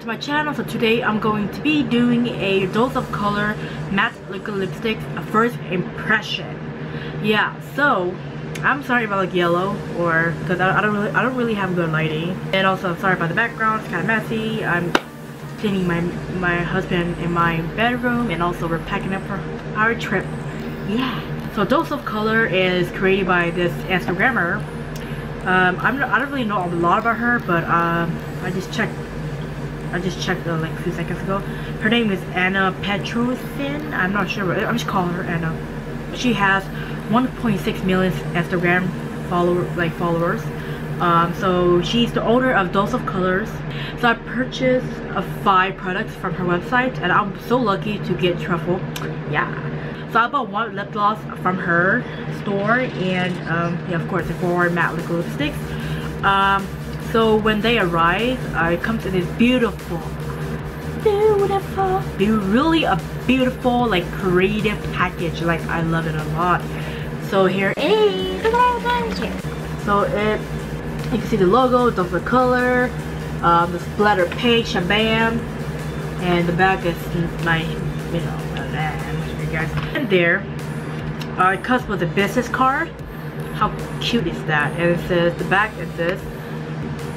back to my channel. So today I'm going to be doing a Dose of Color matte liquid lipstick first impression. Yeah, so I'm sorry about like yellow, or because I don't really have good lighting, and also I'm sorry about the background. It's kind of messy. I'm cleaning my husband in my bedroom, and also we're packing up for our trip. Yeah. So Dose of Color is created by this Instagrammer. I don't really know a lot about her, but I just checked like a few seconds ago. Her name is Anna Petrosyan. I'm not sure, but I'm just calling her Anna. She has 1.6 million Instagram followers. So she's the owner of Dose of Colors. So I purchased 5 products from her website, and I'm so lucky to get Truffle. Yeah. So I bought 1 lip gloss from her store, and yeah, of course, the 4 matte liquid lipsticks. So when they arrive, it comes in this really a beautiful, like, creative package. Like, I love it a lot. So here, hey, look at that. So you can see the logo, Dose of Color, the splatter page, shabam, and the back is my, you know, guys. And there, it comes with a business card. How cute is that? And it says, the back it says,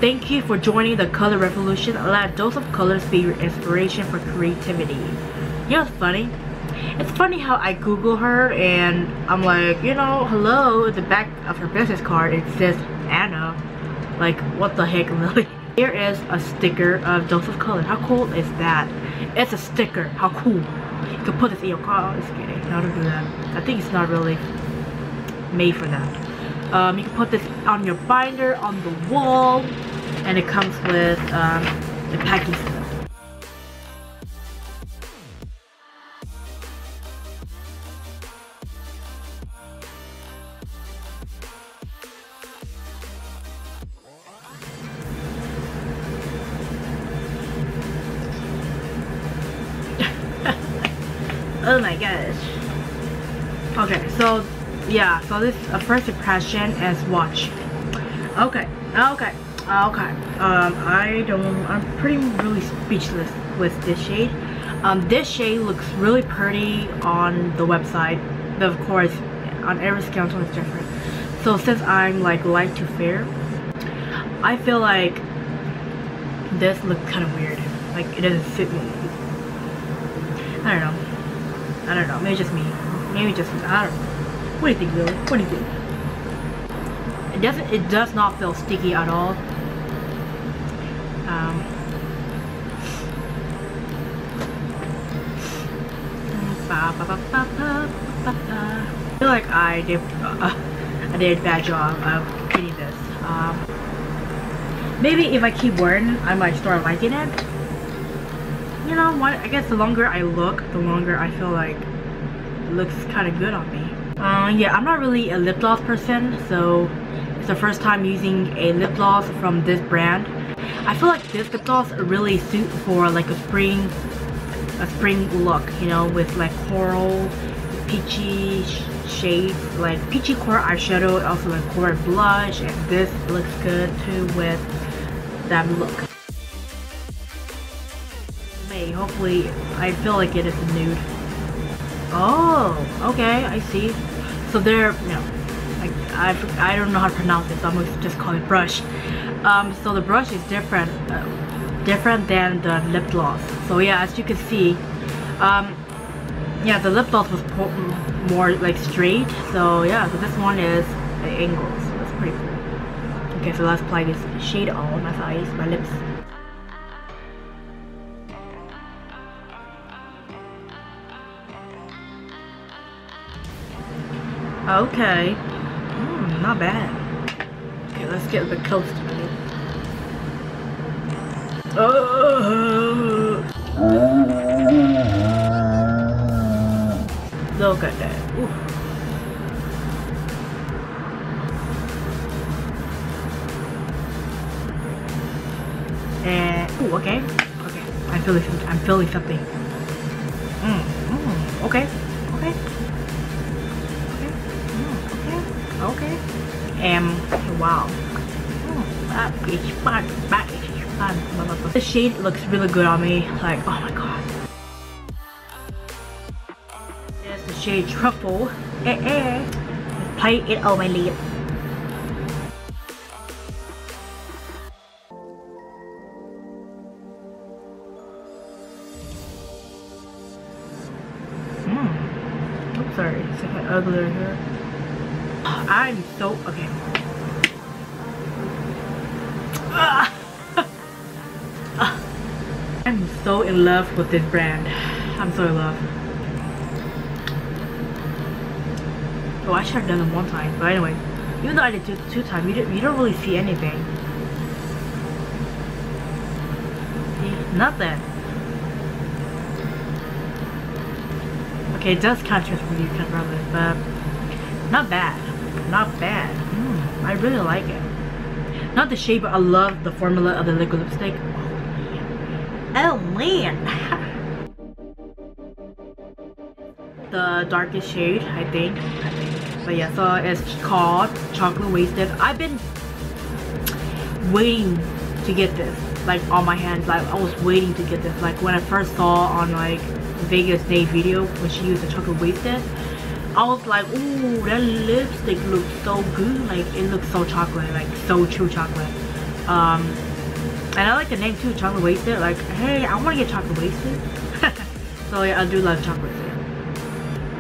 "Thank you for joining the color revolution. Let Dose of Colors be your inspiration for creativity." You know, it's funny. It's funny how I Google her, and I'm like, you know, hello. The back of her business card, it says Anna. Like, what the heck, really? Here is a sticker of Dose of Color. How cool is that? It's a sticker. How cool. You can put this in your car. Just kidding. I don't do that. I think it's not really made for that. You can put this on your binder, on the wall, and it comes with the packing stuff. Oh my gosh. Okay, so yeah, so this first impression is watch. Okay. I'm pretty really speechless with this shade. This shade looks really pretty on the website, but of course on every skin tone it's different. So since I'm like light to fair, I feel like this looks kind of weird. Like, it doesn't fit me. I don't know, maybe just me. Maybe just me. I don't know. What do you think, Lily? What do you think? It does not feel sticky at all. I feel like I did a bad job of creating this. Maybe if I keep wearing it, I might start liking it. You know what, I guess the longer I look, the longer I feel like it looks kind of good on me. Yeah, I'm not really a lip gloss person, so it's the first time using a lip gloss from this brand. I feel like this lip gloss really suits for like a spring look, you know, with like coral, peachy shades, like peachy coral eyeshadow, also like coral blush, and this looks good too with that look. Hopefully, I feel like it is a nude. Oh, okay, I see. So there, you know, I don't know how to pronounce it, so I'm gonna just call it brush. So the brush is different than the lip gloss. So yeah, as you can see, yeah, the lip gloss was more like straight. So yeah, so this one is at angles. So that's pretty cool. Okay, so let's apply this shade on my eyes, my lips. Okay, not bad. Okay, let's get the close to me. Oh! Look at that. Ooh. And ooh, okay. I'm feeling something. Okay. Wow. Oh, that is fun. time. The shade looks really good on me. Like, oh my god. There's the shade Truffle. Apply it on my lip. Oops, sorry. It's kind of ugly right here. I'm so okay. I'm so in love with this brand. I'm so in love. Oh, I should have done them one time, but anyway, even though I did two times, you don't really see anything. See? Nothing. Okay, it does contrast with you, but not bad. Not bad. I really like it. Not the shade, but I love the formula of the liquid lipstick. Oh man! The darkest shade, I think. But yeah, so it's called Chocolate Wasted. I've been waiting to get this, like on my hands. Like I was waiting to get this. Like when I first saw on like Vegas Day video when she used the Chocolate Wasted, I was like, ooh, that lipstick looks so good. Like it looks so chocolate, like so true chocolate. And I like the name too, Chocolate Wasted. Like, hey, I want to get Chocolate Wasted. So yeah, I do love Chocolate Wasted.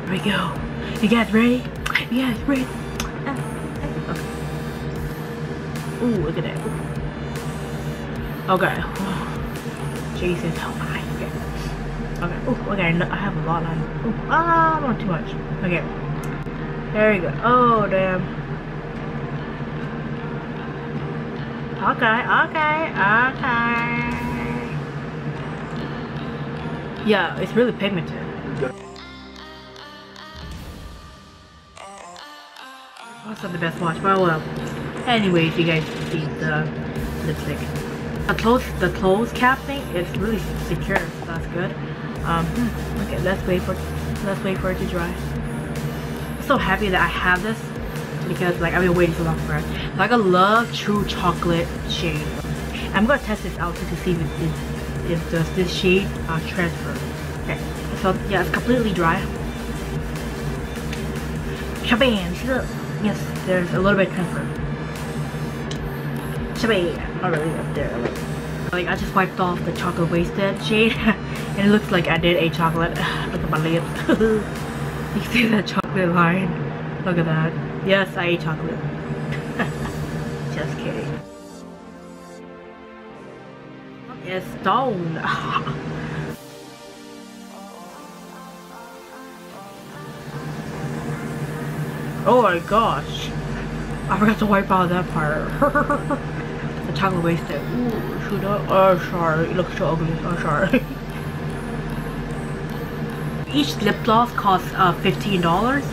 Here we go. You guys ready? You guys ready? Okay. Ooh, look at that. Okay. Jesus, oh my God. Okay. Ooh, okay. I have a lot on. Ooh, ah, not too much. Okay. There you go. Oh damn. Okay. Yeah, it's really pigmented. That's not the best watch, but well. Anyways, you guys can see the lipstick. The clothes cap thing is really secure, so that's good. Okay, let's wait for it to dry. I'm so happy that I have this, because like I've been waiting so long for it. Like I love true chocolate shade. I'm gonna test this out to see if does this shade transfer. Okay, so yeah, it's completely dry. Shabam! Yes, there's a little bit of transfer. Shabam! Not really up there. Like I just wiped off the Chocolate Wasted shade, and it looks like I did a chocolate. Look at my lips. You can see that chocolate line. Look at that. Yes, I ate chocolate. Just kidding. It's down. Oh my gosh. I forgot to wipe out that part. The Chocolate Wasted. Ooh, should I? Oh, sorry. It looks so ugly. Oh, sorry. Each lip gloss costs $15,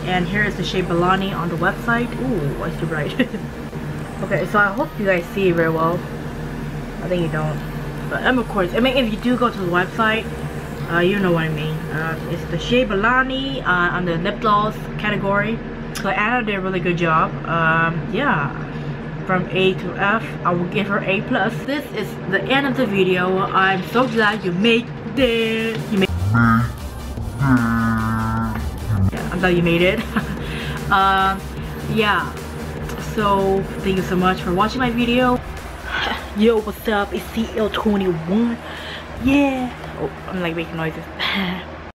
and here is the Shea Balani on the website. Ooh, it's too bright. Okay, so I hope you guys see it very well. I think you don't. But of course, I mean, if you do go to the website, you know what I mean. It's the Shea Balani on the lip gloss category. So Anna did a really good job. Yeah, from A to F, I will give her A+. This is the end of the video. I'm so glad you made this. You made it. Yeah, so thank you so much for watching my video. Yo, what's up, it's CL21. Yeah, oh, I'm like making noises.